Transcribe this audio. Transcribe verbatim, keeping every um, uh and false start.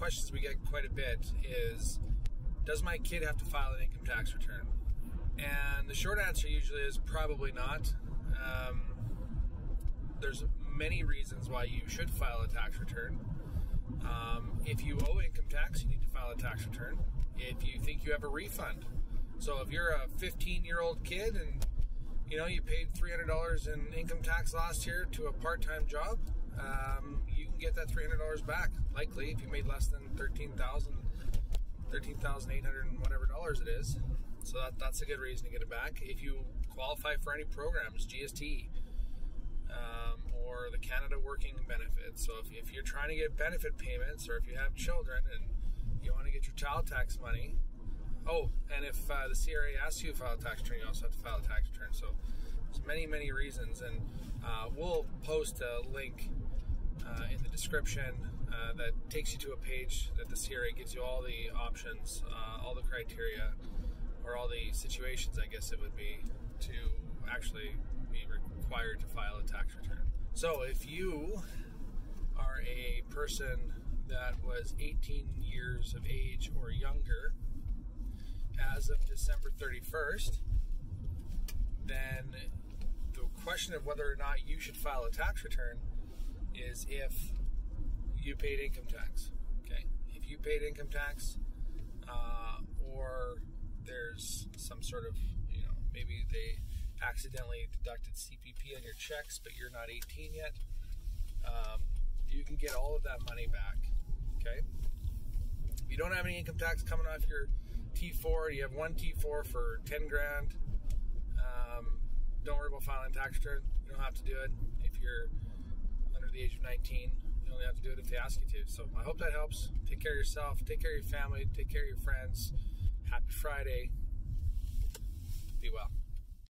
questions we get quite a bit is, does my kid have to file an income tax return? And the short answer usually is probably not. Um, there's many reasons why you should file a tax return. Um, if you owe income tax, you need to file a tax return. If you think you have a refund. So if you're a fifteen-year-old kid and you know you paid three hundred dollars in income tax last year to a part-time job, um, you can get that three hundred dollars back, likely, if you made less than thirteen thousand dollars, thirteen thousand eight hundred dollars and whatever dollars it is. So that, that's a good reason to get it back. If you qualify for any programs, G S T, um, or the Canada Working Benefit. So if, if you're trying to get benefit payments, or if you have children and you want to get your child tax money. Oh, and if uh, the C R A asks you to file a tax return, you also have to file a tax return. So there's many, many reasons. And uh, we'll post a link uh, in the description uh, that takes you to a page that the C R A gives you all the options, uh, all the criteria, or all the situations, I guess it would be, to actually be required to file a tax return. So if you are a person that was eighteen years of age or younger as of December thirty-first, then the question of whether or not you should file a tax return is if you paid income tax, okay? If you paid income tax, uh, or there's some sort of, you know, maybe they accidentally deducted C P P on your checks, but you're not eighteen yet, um, you can get all of that money back, okay? If you don't have any income tax coming off your T four, you have one T four for ten grand, um, don't worry about filing a tax return. You don't have to do it. If you're under the age of nineteen, you only have to do it if they ask you to. So I hope that helps. Take care of yourself, take care of your family, take care of your friends. Happy Friday. Be well.